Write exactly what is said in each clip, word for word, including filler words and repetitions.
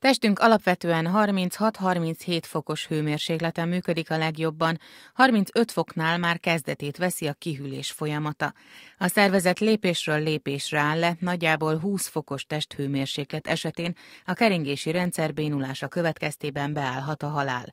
Testünk alapvetően harminchat-harminchét fokos hőmérsékleten működik a legjobban, harmincöt foknál már kezdetét veszi a kihűlés folyamata. A szervezet lépésről lépésre áll le, nagyjából húsz fokos testhőmérséklet esetén a keringési rendszer bénulása következtében beállhat a halál.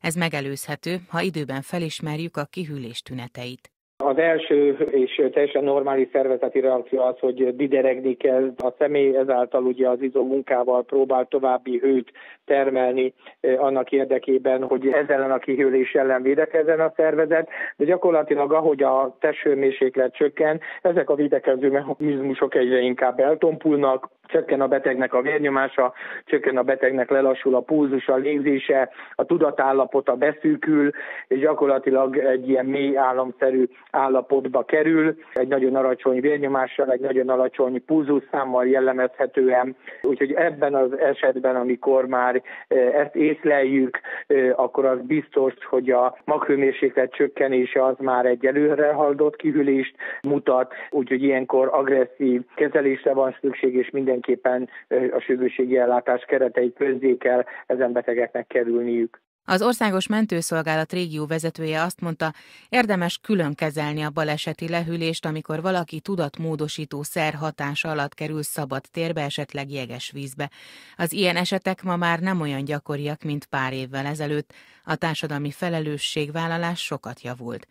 Ez megelőzhető, ha időben felismerjük a kihűlés tüneteit. Az első és teljesen normális szervezeti reakció az, hogy dideregni kezd. A személy ezáltal ugye az izommunkával próbál további hőt termelni annak érdekében, hogy ezzel a kihűlés ellen védekezzen a szervezet. De gyakorlatilag ahogy a testhőmérséklet csökken, ezek a védekező mechanizmusok egyre inkább eltompulnak. Csökken a betegnek a vérnyomása, csökken a betegnek lelassul a pulzusa, a légzése, a tudatállapota beszűkül, és gyakorlatilag egy ilyen mély álomszerű állapotba kerül, egy nagyon alacsony vérnyomással, egy nagyon alacsony pulzusszámmal jellemezhetően. Úgyhogy ebben az esetben, amikor már ezt észleljük, akkor az biztos, hogy a maghőmérséklet csökkenése az már egy előre haladott kihűlést mutat, úgyhogy ilyenkor agresszív kezelésre van szükség, és mindenképpen a sürgősségi ellátás keretei közé kell ezen betegeknek kerülniük. Az Országos Mentőszolgálat régió vezetője azt mondta, érdemes külön kezelni a baleseti lehűlést, amikor valaki tudatmódosító szer hatása alatt kerül szabad térbe, esetleg jeges vízbe. Az ilyen esetek ma már nem olyan gyakoriak, mint pár évvel ezelőtt. A társadalmi felelősségvállalás sokat javult.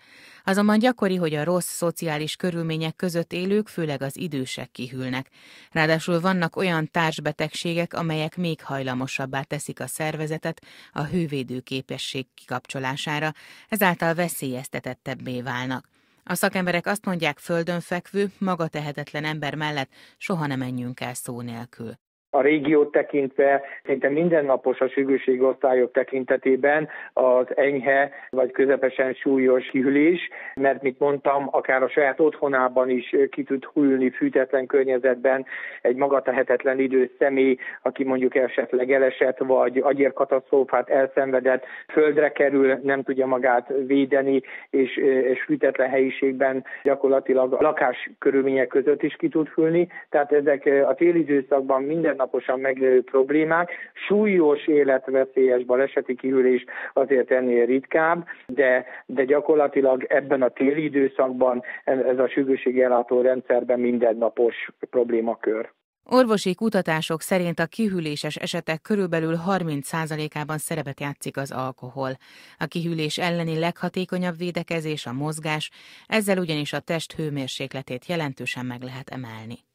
Azonban gyakori, hogy a rossz szociális körülmények között élők, főleg az idősek kihűlnek. Ráadásul vannak olyan társbetegségek, amelyek még hajlamosabbá teszik a szervezetet a hővédő képesség kikapcsolására, ezáltal veszélyeztetettebbé válnak. A szakemberek azt mondják, földön fekvő, maga tehetetlen ember mellett soha nem menjünk el szó nélkül. A régiót tekintve szinte mindennapos a sürgősségi osztályok tekintetében az enyhe vagy közepesen súlyos kihűlés, mert, mint mondtam, akár a saját otthonában is ki tud hűlni fűtetlen környezetben egy magatehetetlen idős személy, aki mondjuk esetleg elesett, vagy agyérkatasztrófát elszenvedett, földre kerül, nem tudja magát védeni, és, és fűtetlen helyiségben gyakorlatilag a lakás körülmények között is ki tud hűlni. Tehát ezek a téli időszakban minden naposan megnövő problémák, súlyos életveszélyes baleseti kihűlés azért ennél ritkább, de, de gyakorlatilag ebben a téli időszakban ez a sürgősségi ellátó rendszerben mindennapos problémakör. Orvosi kutatások szerint a kihűléses esetek körülbelül harminc százalékában szerepet játszik az alkohol. A kihűlés elleni leghatékonyabb védekezés a mozgás, ezzel ugyanis a test hőmérsékletét jelentősen meg lehet emelni.